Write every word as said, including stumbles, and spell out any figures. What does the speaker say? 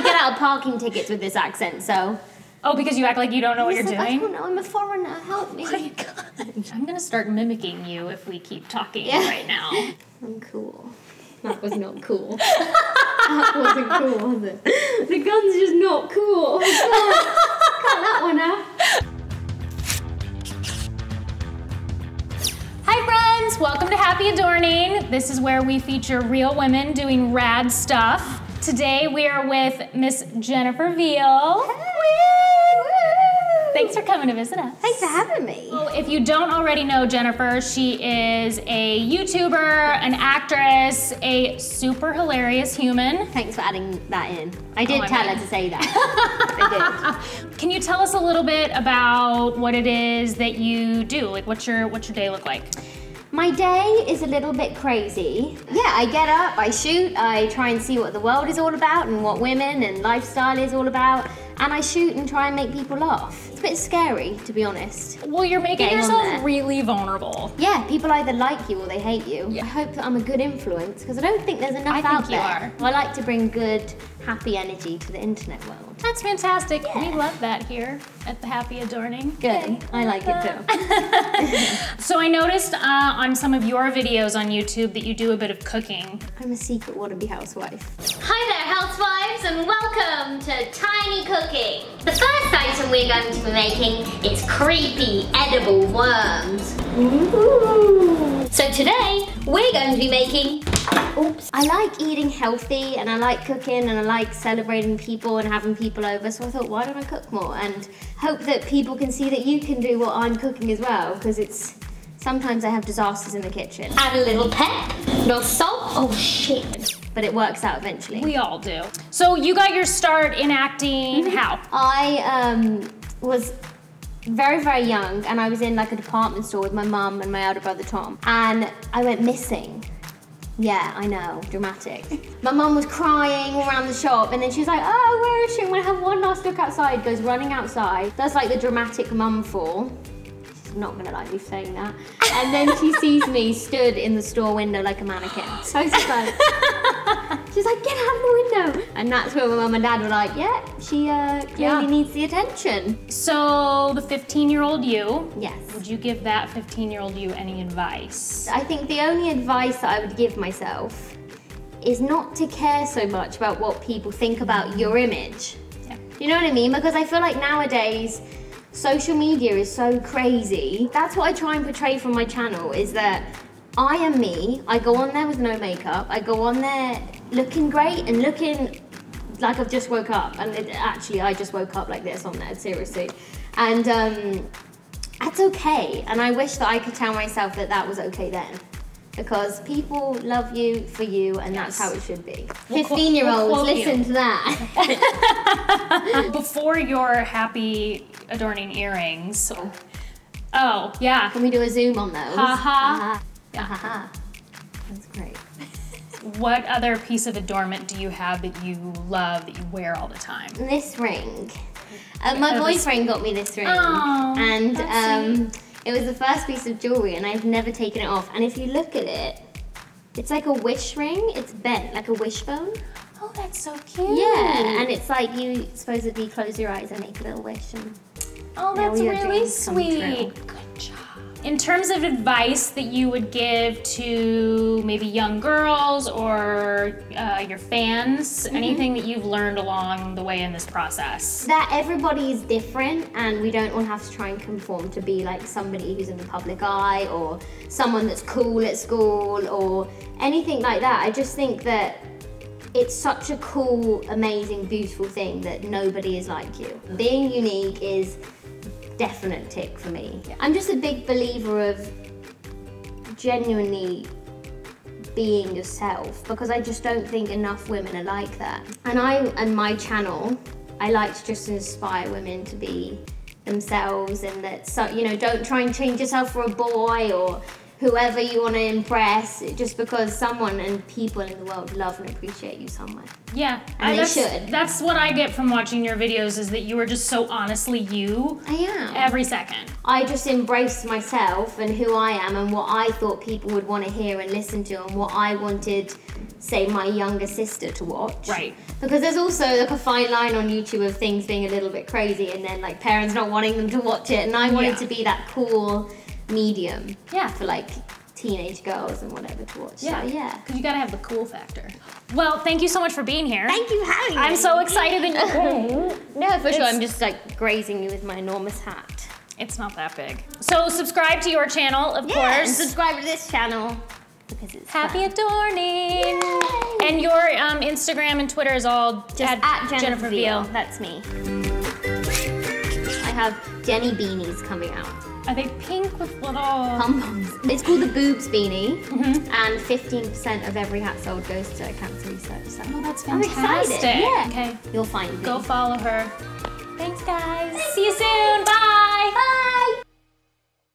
trying to get out of parking tickets with this accent, so. Oh, because you act like you don't know what you're like, doing? I don't know, I'm a foreigner, help me. Oh my God. I'm gonna start mimicking you if we keep talking yeah. right now. I'm cool. That was not cool. That wasn't cool, was it? The gun's just not cool. Cut that one out. Hi friends, welcome to Happy Adorning. This is where we feature real women doing rad stuff. Today we are with Miss Jennifer Veal. Hey. Thanks for coming to visit us. Thanks for having me. Well, if you don't already know Jennifer, she is a YouTuber, an actress, a super hilarious human. Thanks for adding that in. I did oh, tell man. her to say that. I did. Can you tell us a little bit about what it is that you do? Like, what's your what's your day look like? My day is a little bit crazy. Yeah, I get up, I shoot, I try and see what the world is all about and what women and lifestyle is all about, and I shoot and try and make people laugh. It's a bit scary, to be honest. Well, you're making Getting yourself really vulnerable. Yeah, people either like you or they hate you. Yeah. I hope that I'm a good influence, because I don't think there's enough I out think there. You are. I like to bring good, happy energy to the internet world. That's fantastic. Yeah. We love that here at the Happy Adorning. Good. Yay. I like uh, it too. So I noticed uh, on some of your videos on YouTube that you do a bit of cooking. I'm a secret wannabe housewife. Hi there, housewives, and welcome to Tiny Cooking. The first item we're going to be making is creepy edible worms. Ooh. So today we're going to be making Oops. I like eating healthy, and I like cooking, and I like celebrating people and having people over, so I thought, why don't I cook more? And hope that people can see that you can do what I'm cooking as well, because it's, sometimes I have disasters in the kitchen. Add a little pep, a little salt, oh shit. But it works out eventually. We all do. So you got your start in acting, mm-hmm. how? I um, was very, very young, and I was in like a department store with my mum and my elder brother Tom, and I went missing. Yeah, I know, dramatic. My mum was crying all around the shop, and then she was like, oh, where is she? I'm gonna have one last look outside, goes running outside. That's like the dramatic mum fall. She's not gonna like me saying that. And then she sees me stood in the store window like a mannequin. So I was just like, she's like, get out of the window. And that's where my mum and dad were like, yeah, she uh, clearly yeah. needs the attention. So the fifteen-year-old you, yes. would you give that fifteen-year-old you any advice? I think the only advice that I would give myself is not to care so much about what people think about your image. Yeah. You know what I mean? Because I feel like nowadays, social media is so crazy. That's what I try and portray from my channel, is that I am me. I go on there with no makeup. I go on there looking great and looking like I've just woke up. And it, actually, I just woke up like this on there, seriously. And um, that's okay. And I wish that I could tell myself that that was okay then. Because people love you for you, and yes. that's how it should be. fifteen-year-olds, we'll listen you. to that. Before your Happy Adorning earrings. Oh. oh, yeah. Can we do a zoom on those? Ha ha. Ha ha. That's great. What other piece of adornment do you have that you love, that you wear all the time? This ring. Uh, my oh, boyfriend this... got me this ring. Oh, and that's um. Sweet. It was the first piece of jewelry, and I've never taken it off. And if you look at it, it's like a wish ring. It's bent like a wishbone. Oh, that's so cute. Yeah, and it's like you supposedly close your eyes and make a little wish. And oh, that's really sweet. Good job. In terms of advice that you would give to maybe young girls or uh, your fans, mm-hmm. anything that you've learned along the way in this process? That everybody is different, and we don't all have to try and conform to be like somebody who's in the public eye or someone that's cool at school or anything like that. I just think that it's such a cool, amazing, beautiful thing that nobody is like you. Being unique is definite tick for me. Yeah. I'm just a big believer of genuinely being yourself, because I just don't think enough women are like that. And I, and my channel, I like to just inspire women to be themselves, and that, so, you know, don't try and change yourself for a boy or whoever you want to impress, just because someone and people in the world love and appreciate you somewhere. Yeah, and I, they that's, should. That's what I get from watching your videos, is that you are just so honestly you. I am. Every second. I just embraced myself and who I am and what I thought people would want to hear and listen to and what I wanted say, my younger sister to watch. Right. Because there's also like a fine line on YouTube of things being a little bit crazy and then like parents not wanting them to watch it. And I wanted yeah. to be that cool medium yeah. for like teenage girls and whatever to watch. Yeah, so, yeah. Because you gotta have the cool factor. Well, thank you so much for being here. Thank you for having me. I'm so excited and no, for sure, I'm just like grazing you with my enormous hat. It's not that big. So subscribe to your channel, of yeah, course. And subscribe to this channel because it's Happy fun. Adorning. Yay. And your um, Instagram and Twitter is all just at, at Jennifer, Jennifer Veal. Veal. That's me. I have Jenny beanies coming out. Are they pink with little pom-poms? It's called the boobs beanie, mm -hmm. and fifteen percent of every hat sold goes to cancer research. So oh, that's fantastic! I'm excited. Yeah. Okay, you'll find me. Go follow her. Thanks, guys. Thank See you, you soon. Bye.